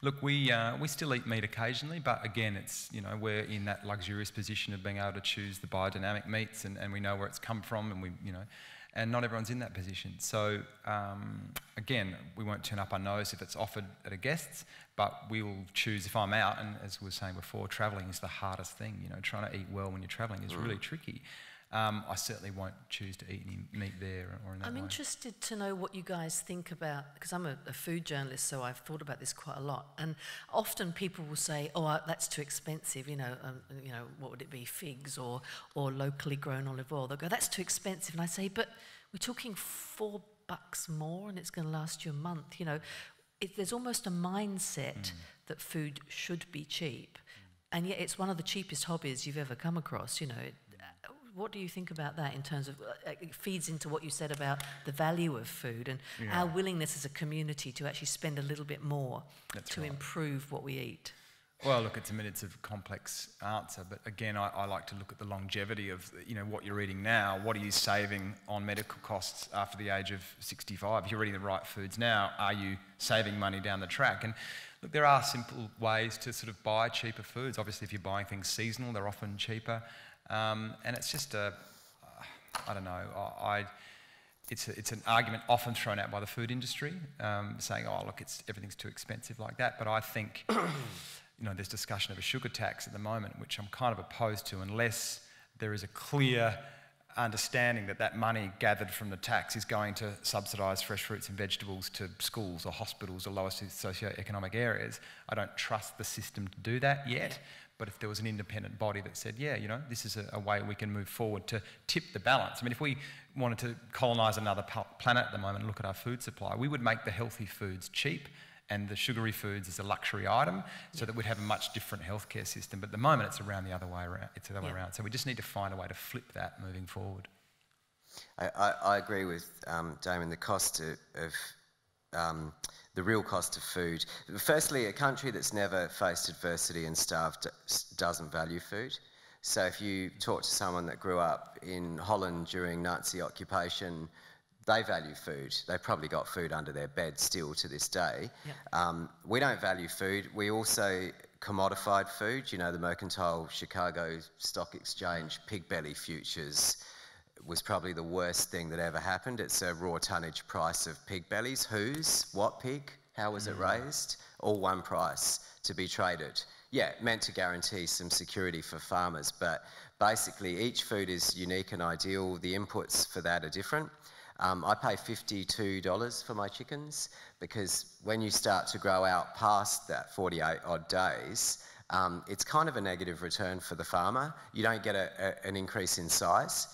Look, we uh, we still eat meat occasionally, but again, it's you know we're in that luxurious position of being able to choose the biodynamic meats, and, and we know where it's come from, and we you know, and not everyone's in that position. So um, again, we won't turn up our nose if it's offered at a guest's, but we'll choose if I'm out. And as we were saying before, travelling is the hardest thing. You know, trying to eat well when you're travelling is really tricky. Um, I certainly won't choose to eat any meat there or in that I'm way. Interested to know what you guys think about, because I'm a, a food journalist, so I've thought about this quite a lot. And often people will say, "Oh, uh, that's too expensive." You know, um, you know, what would it be? Figs or or locally grown olive oil? They'll go, "That's too expensive." And I say, "But we're talking four bucks more, and it's going to last you a month." You know, it, there's almost a mindset mm. that food should be cheap, mm. and yet it's one of the cheapest hobbies you've ever come across. You know. It, What do you think about that in terms of, uh, it feeds into what you said about the value of food and yeah. our willingness as a community to actually spend a little bit more That's to right. improve what we eat? Well, look, it's a minute of complex answer, but again, I, I like to look at the longevity of, you know, what you're eating now. What are you saving on medical costs after the age of sixty-five? If you're eating the right foods now, are you saving money down the track? And look, there are simple ways to sort of buy cheaper foods. Obviously, if you're buying things seasonal, they're often cheaper. Um, and it's just a, I don't know, I... I It's, a, it's an argument often thrown out by the food industry, um, saying, oh, look, it's, everything's too expensive like that. But I think, you know, there's discussion of a sugar tax at the moment, which I'm kind of opposed to, unless there is a clear understanding that that money gathered from the tax is going to subsidise fresh fruits and vegetables to schools or hospitals or lower socioeconomic areas. I don't trust the system to do that yet. But if there was an independent body that said, yeah, you know, this is a, a way we can move forward to tip the balance. I mean, if we wanted to colonise another planet at the moment and look at our food supply, we would make the healthy foods cheap and the sugary foods as a luxury item, so that we'd have a much different healthcare system. But at the moment, it's around the other way around. It's the other yeah. way around. So we just need to find a way to flip that moving forward. I, I, I agree with um, Damon. The cost of... of um, the real cost of food. Firstly, a country that's never faced adversity and starved doesn't value food. So if you talk to someone that grew up in Holland during Nazi occupation, they value food. They probably got food under their bed still to this day. Yep. Um, we don't value food. We also commodified food. You know, the mercantile Chicago Stock Exchange pig belly futures was probably the worst thing that ever happened. It's a raw tonnage price of pig bellies. Whose? What pig? How was it raised? All one price to be traded. Yeah, meant to guarantee some security for farmers, but basically each food is unique and ideal. The inputs for that are different. Um, I pay fifty-two dollars for my chickens, because when you start to grow out past that forty-eight odd days, um, it's kind of a negative return for the farmer. You don't get a, a, an increase in size.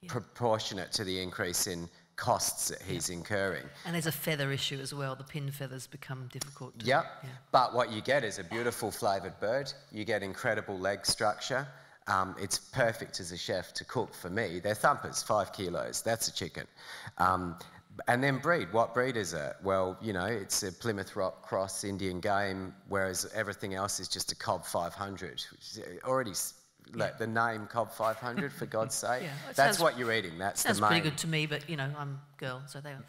Yeah. Proportionate to the increase in costs that he's yeah. incurring. And there's a feather issue as well. The pin feathers become difficult to yep. yeah. But what you get is a beautiful flavoured bird. You get incredible leg structure. Um, it's perfect as a chef to cook for me. They're thumpers, five kilos. That's a chicken. Um, and then breed. What breed is it? Well, you know, it's a Plymouth Rock Cross Indian game, whereas everything else is just a Cobb five hundred, which is already... Like the name Cobb five hundred, for God's sake. Yeah, that's sounds, what you're eating. That's sounds the main. Pretty good to me, but you know, I'm girl, so they. Are.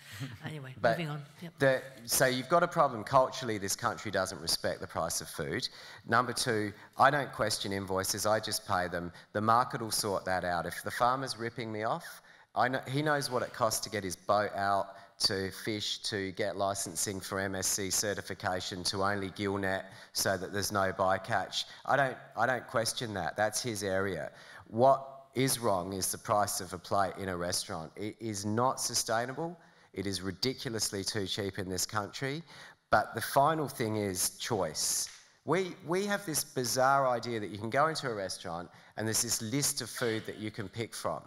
Anyway, but moving on. Yep. The, so you've got a problem culturally. This country doesn't respect the price of food. Number two, I don't question invoices. I just pay them. The market will sort that out. If the farmer's ripping me off, I know, he knows what it costs to get his boat out, to fish, to get licensing for M S C certification, to only gill net so that there's no bycatch. I don't, I don't question that. That's his area. What is wrong is the price of a plate in a restaurant. It is not sustainable. It is ridiculously too cheap in this country. But the final thing is choice. We, we have this bizarre idea that you can go into a restaurant and there's this list of food that you can pick from.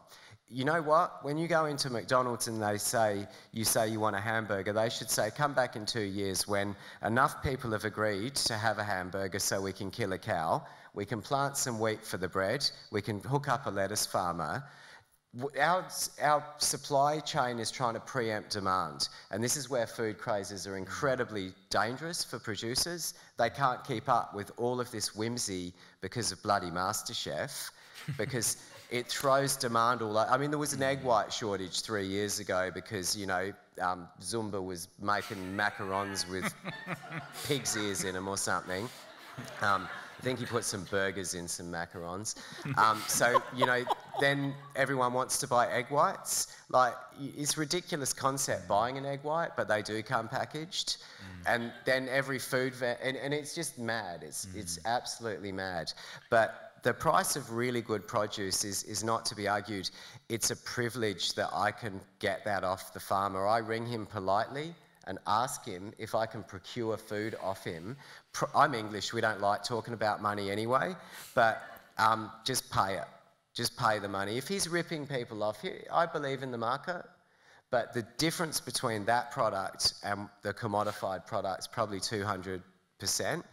You know what? When you go into McDonald's and they say, you say you want a hamburger, they should say, come back in two years when enough people have agreed to have a hamburger so we can kill a cow, we can plant some wheat for the bread, we can hook up a lettuce farmer. Our, our supply chain is trying to preempt demand, and this is where food crazes are incredibly dangerous for producers. They can't keep up with all of this whimsy because of bloody MasterChef, because... It throws demand all over. I mean, there was an egg white shortage three years ago because, you know, um, Zumba was making macarons with pig's ears in them or something. Um, I think he put some burgers in some macarons. Um, so, you know, then everyone wants to buy egg whites. Like, it's a ridiculous concept buying an egg white, but they do come packaged. Mm. And then every food van, and, and it's just mad. It's, mm. it's absolutely mad. But the price of really good produce is, is not to be argued. It's a privilege that I can get that off the farmer. I ring him politely and ask him if I can procure food off him. Pro I'm English, we don't like talking about money anyway, but um, just pay it. Just pay the money. If he's ripping people off, he, I believe in the market, but the difference between that product and the commodified product is probably two hundred percent.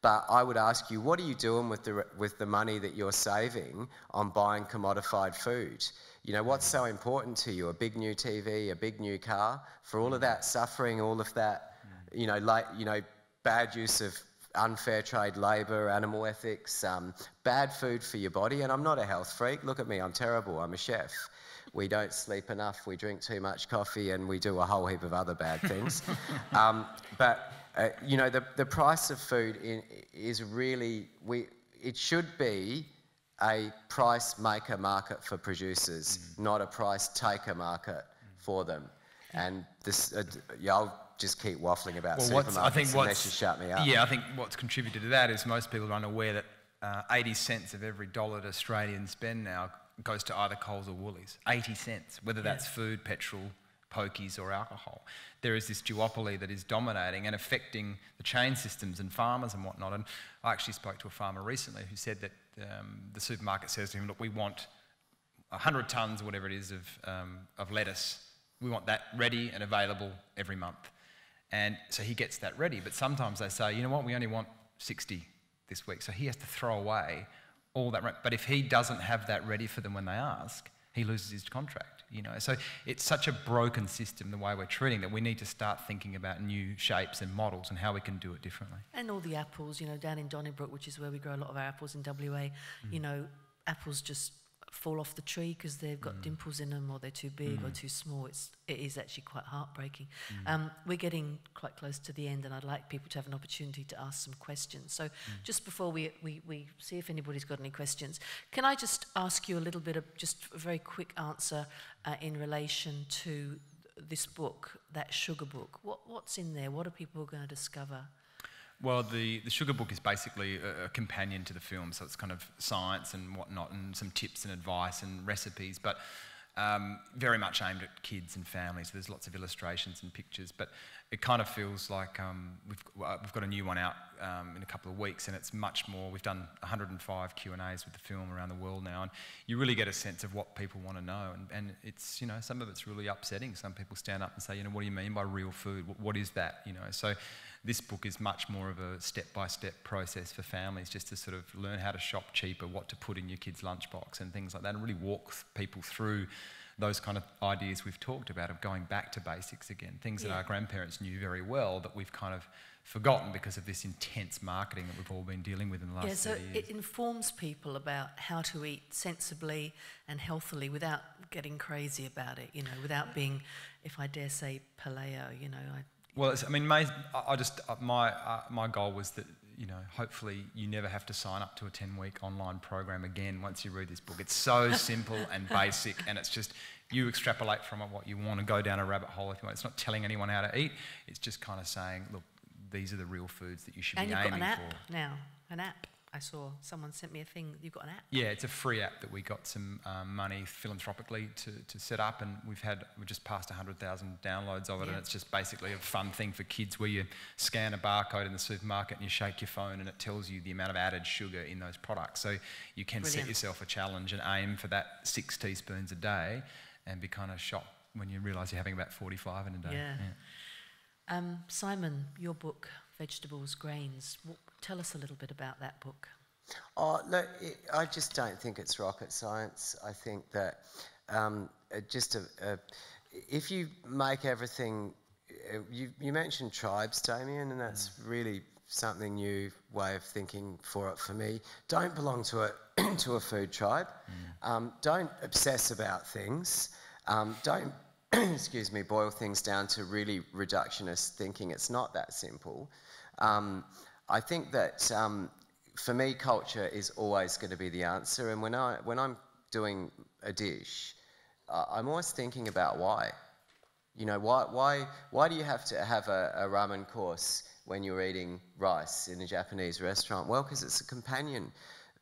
But I would ask you, what are you doing with the, with the money that you're saving on buying commodified food? You know, what's so important to you? A big new T V, a big new car? For all of that suffering, all of that, you know, like, you know, bad use of unfair trade labour, animal ethics, um, bad food for your body. And I'm not a health freak. Look at me, I'm terrible. I'm a chef. We don't sleep enough, we drink too much coffee, and we do a whole heap of other bad things. um, but, uh, you know, the, the price of food in, is really... we. It should be a price maker market for producers, mm. not a price taker market mm. for them. And this, uh, yeah, I'll just keep waffling about well, supermarkets I think unless you shut me up. Yeah, I think what's contributed to that is most people are unaware that uh, eighty cents of every dollar that Australians spend now goes to either Coles or Woolies. eighty cents, whether that's yeah. food, petrol, pokies or alcohol. There is this duopoly that is dominating and affecting the chain systems and farmers and whatnot. And I actually spoke to a farmer recently who said that um, the supermarket says to him, look, we want one hundred tonnes, whatever it is, of, um, of lettuce. We want that ready and available every month. And so he gets that ready, but sometimes they say, you know what, we only want sixty this week. So he has to throw away all that. But if he doesn't have that ready for them when they ask, he loses his contract, you know. So it's such a broken system, the way we're treating, that we need to start thinking about new shapes and models and how we can do it differently. And all the apples, you know, down in Donnybrook, which is where we grow a lot of our apples in W A, mm. you know, apples just fall off the tree because they've got mm. dimples in them, or they're too big mm. or too small. It's, it is actually quite heartbreaking. Mm. Um, we're getting quite close to the end, and I'd like people to have an opportunity to ask some questions. So mm. just before we, we, we see if anybody's got any questions, can I just ask you a little bit of just a very quick answer uh, in relation to this book, That Sugar Book? What, what's in there? What are people going to discover? Well, the, the Sugar Book is basically a, a companion to the film, so it's kind of science and whatnot and some tips and advice and recipes, but um, very much aimed at kids and families. There's lots of illustrations and pictures, but it kind of feels like um, we've, we've got a new one out um, in a couple of weeks, and it's much more. We've done one hundred and five Q and A's with the film around the world now, and you really get a sense of what people want to know, and, and it's, you know, some of it's really upsetting. Some people stand up and say, you know, what do you mean by real food? What, what is that? You know, so... This book is much more of a step-by-step process for families, just to sort of learn how to shop cheaper, what to put in your kids' lunchbox and things like that, and really walk people through those kind of ideas we've talked about of going back to basics again, things yeah. that our grandparents knew very well that we've kind of forgotten because of this intense marketing that we've all been dealing with in the last yeah, so thirty years. It informs people about how to eat sensibly and healthily without getting crazy about it, you know, without being, if I dare say, paleo, you know, I... Well, it's, I mean, my, I just my uh, my goal was that, you know, hopefully you never have to sign up to a ten-week online program again once you read this book. It's so simple and basic, and it's just you extrapolate from it what you want and go down a rabbit hole if you want. It's not telling anyone how to eat. It's just kind of saying, look, these are the real foods that you should and be aiming for. And you've got an app for. now, an app. I saw someone sent me a thing. You've got an app? Yeah, it's a free app that we got some um, money philanthropically to, to set up, and we've had, we've just passed one hundred thousand downloads of it, yeah. and it's just basically a fun thing for kids where you scan a barcode in the supermarket and you shake your phone and it tells you the amount of added sugar in those products. So you can Brilliant. set yourself a challenge and aim for that six teaspoons a day and be kind of shocked when you realise you're having about forty-five in a day. Yeah. yeah. Um, Simon, your book, Vegetables, Grains, what tell us a little bit about that book. Oh, look, it, I just don't think it's rocket science. I think that um, just a, a, if you make everything... You, you mentioned tribes, Damien, and that's mm. really something new way of thinking for it for me. Don't belong to a, to a food tribe. Mm. Um, don't obsess about things. Um, don't, excuse me, boil things down to really reductionist thinking. It's not that simple. Um, I think that, um, for me, culture is always going to be the answer. And when, I, when I'm doing a dish, uh, I'm always thinking about why. You know, why, why, why do you have to have a, a ramen course when you're eating rice in a Japanese restaurant? Well, because it's a companion.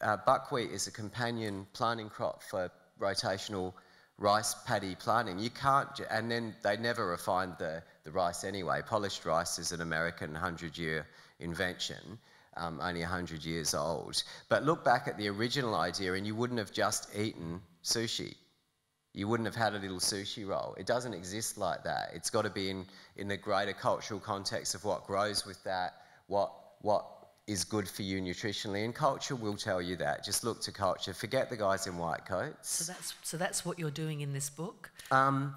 Uh, buckwheat is a companion planting crop for rotational rice paddy planting. You can't, and then they never refined the, the rice anyway. Polished rice is an American hundred-year invention, um, only one hundred years old. But look back at the original idea and you wouldn't have just eaten sushi. You wouldn't have had a little sushi roll. It doesn't exist like that. It's got to be in, in the greater cultural context of what grows with that, what, what is good for you nutritionally, and culture will tell you that. Just look to culture. Forget the guys in white coats. So that's, so that's what you're doing in this book? Um,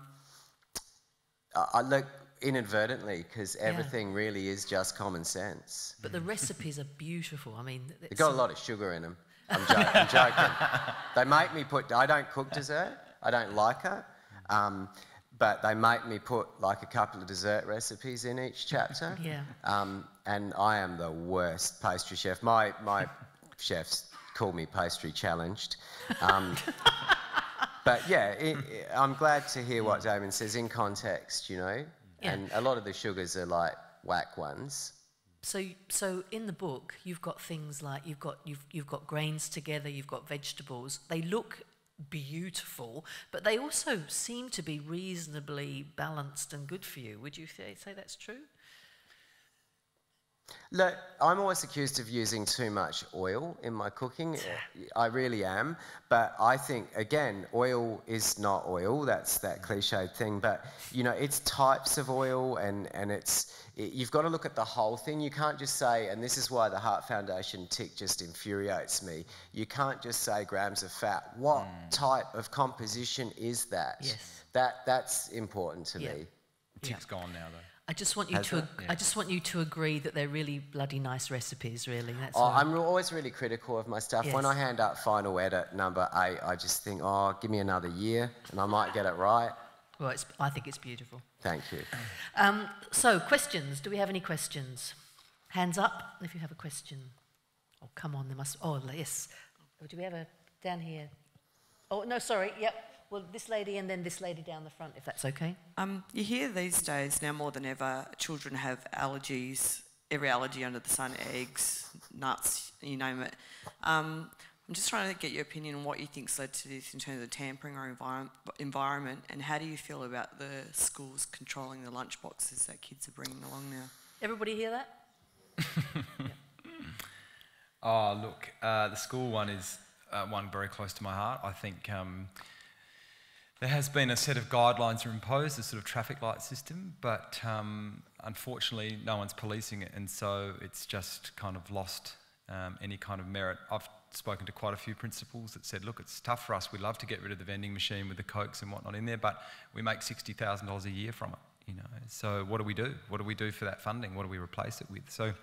I, I look... inadvertently, because everything yeah. really is just common sense. But the recipes are beautiful. I mean, they've got a lot of sugar in them. I'm, jo I'm joking. They make me put. I don't cook dessert. I don't like it. Um, but they make me put like a couple of dessert recipes in each chapter. Yeah. Um, and I am the worst pastry chef. My my chefs call me pastry challenged. Um, But yeah, it, it, I'm glad to hear what Damon says in context, you know. Yeah. And a lot of the sugars are like whack ones. So, so in the book, you've got things like you've got you've you've got grains together, you've got vegetables. They look beautiful, but they also seem to be reasonably balanced and good for you. Would you say that's true? Look, I'm always accused of using too much oil in my cooking. I really am. But I think, again, oil is not oil. That's that cliched thing. But, you know, it's types of oil, and, and it's it, you've got to look at the whole thing. You can't just say, and this is why the Heart Foundation tick just infuriates me, you can't just say grams of fat. What mm. type of composition is that? Yes. That, that's important to yeah. me. Tick's yeah. gone now, though. I just want you Has to. Ag yeah. I just want you to agree that they're really bloody nice recipes. Really, that's. Oh, I'm always really critical of my stuff. Yes. When I hand out final edit number eight, I just think, oh, give me another year, and I might get it right. Well, it's, I think it's beautiful. Thank you. Um, so, questions? Do we have any questions? Hands up if you have a question. Oh, come on, there must. Oh, yes. Do we have a down here? Oh no, sorry. Yep. Well, this lady and then this lady down the front, if that's okay. Um, you hear these days, now more than ever, children have allergies, every allergy under the sun, eggs, nuts, you name it. Um, I'm just trying to get your opinion on what you think's led to this in terms of tampering or envir environment, and how do you feel about the schools controlling the lunch boxes that kids are bringing along now? Everybody hear that? Yep. Oh, look, uh, the school one is uh, one very close to my heart. I think... Um, There has been a set of guidelines imposed, a sort of traffic light system, but um, unfortunately no one's policing it, and so it's just kind of lost um, any kind of merit. I've spoken to quite a few principals that said, look, it's tough for us, we love to get rid of the vending machine with the Cokes and whatnot in there, but we make sixty thousand dollars a year from it, you know, so what do we do? What do we do for that funding? What do we replace it with? So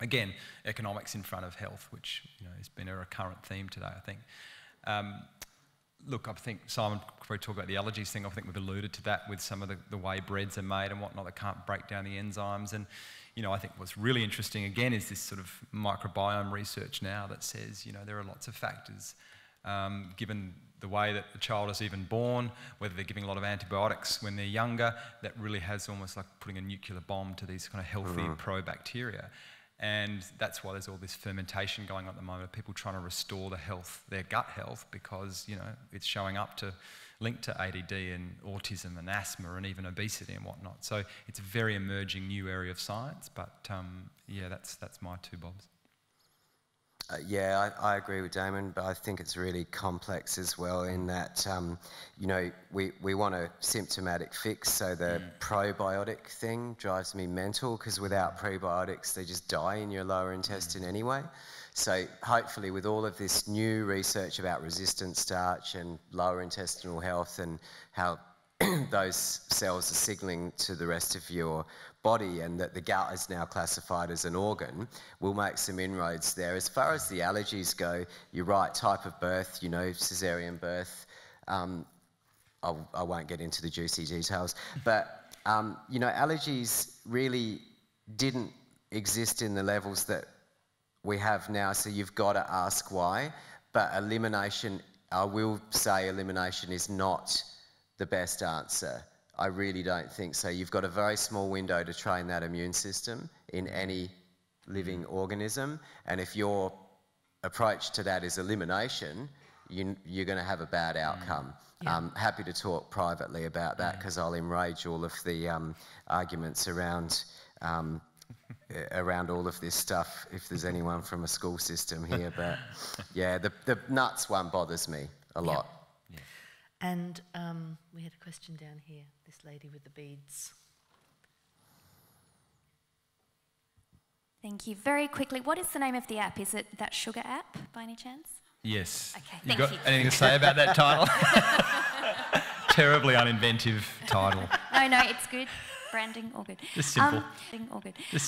again, economics in front of health, which, you know, has been a recurrent theme today, I think. Um, Look, I think Simon probably talked about the allergies thing. I think we've alluded to that with some of the, the way breads are made and whatnot. They can't break down the enzymes. And, you know, I think what's really interesting, again, is this sort of microbiome research now that says, you know, there are lots of factors, um, given the way that the child is even born, whether they're giving a lot of antibiotics when they're younger, that really has almost like putting a nuclear bomb to these kind of healthy mm-hmm. probacteria. And that's why there's all this fermentation going on at the moment of people trying to restore the health, their gut health, because, you know, it's showing up to linked to A D D and autism and asthma and even obesity and whatnot. So it's a very emerging new area of science. But um, yeah, that's that's my two bobs. Uh, yeah, I, I agree with Damon, but I think it's really complex as well in that, um, you know, we, we want a symptomatic fix, so the mm. probiotic thing drives me mental, because without prebiotics, they just die in your lower intestine mm. anyway. So hopefully with all of this new research about resistant starch and lower intestinal health and how those cells are signalling to the rest of your body, and that the gut is now classified as an organ, will make some inroads there. As far as the allergies go, you're right, type of birth, you know, caesarean birth. Um, I, I won't get into the juicy details. But, um, you know, allergies really didn't exist in the levels that we have now, so you've got to ask why. But elimination, I will say elimination is not... the best answer. I really don't think so. You've got a very small window to train that immune system in any living organism, and if your approach to that is elimination, you, you're going to have a bad outcome. Yeah. Um, happy to talk privately about that, because yeah. I'll enrage all of the um, arguments around um, around all of this stuff if there's anyone from a school system here. But yeah, the, the nuts one bothers me a lot. Yeah. And um, we had a question down here, this lady with the beads. Thank you. Very quickly, what is the name of the app? Is it That Sugar app, by any chance? Yes. Okay, thank you. Got you. Anything to say about that title? Terribly uninventive title. No, no, it's good. Branding, all good. It's simple. Um, all good. It's simple.